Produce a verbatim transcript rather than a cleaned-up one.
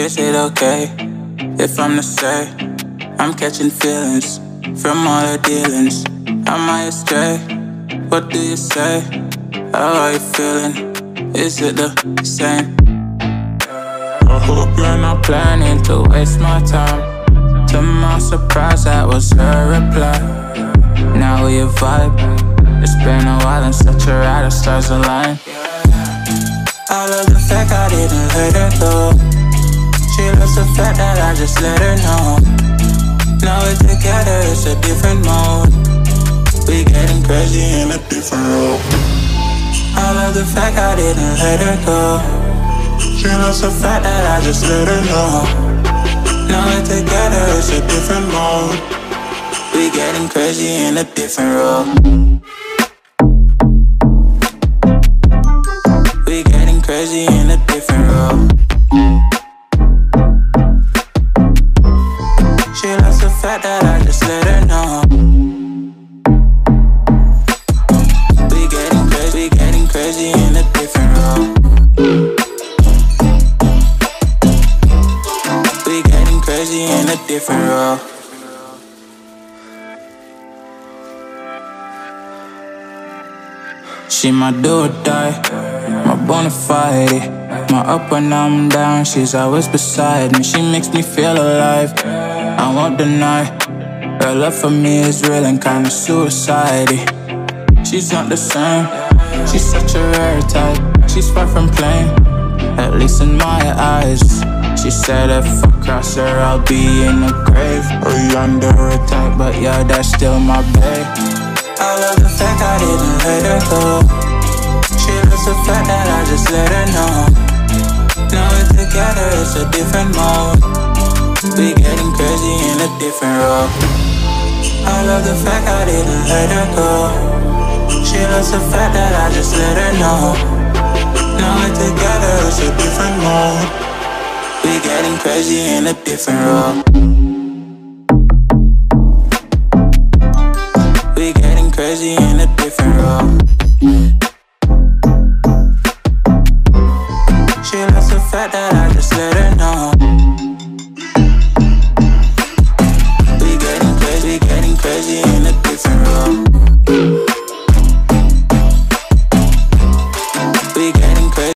Is it okay if I'm to say I'm catching feelings from all the dealings? Am I astray? What do you say? How are you feeling? Is it the same? I hope you're not planning to waste my time. To my surprise, that was her reply. Now we a vibe. It's been a while and such a ride, our stars align. I love the fact I didn't let her go. She loves the fact that I just let her know. Now we're together, it's a different mode. We getting crazy in a different role. I love the fact I didn't let her go. She loves the fact that I just let her know. Now we're together, it's a different mode. We getting crazy in a different role. We getting crazy in a different role. She loves the fact that I just let her know. We getting crazy, we getting crazy in a different role. Crazy in a different role. She my do or die, my bona fide, my up when I'm down, she's always beside me. She makes me feel alive, I won't deny. Her love for me is real and kinda suicide-y. She's not the same, she's such a rare type. She's far from plain, at least in my eyes. She said if I cross her, I'll be in the grave or under attack, but yeah, that's still my babe. I love the fact I didn't let her go. She loves the fact that I just let her know. Now we're together, it's a different mode. We getting crazy in a different role. I love the fact I didn't let her go. She loves the fact that I just let her know. Now we're together, it's a different mode. We getting crazy in a different role. We getting crazy in